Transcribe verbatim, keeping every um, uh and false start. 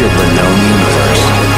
larger but known universe.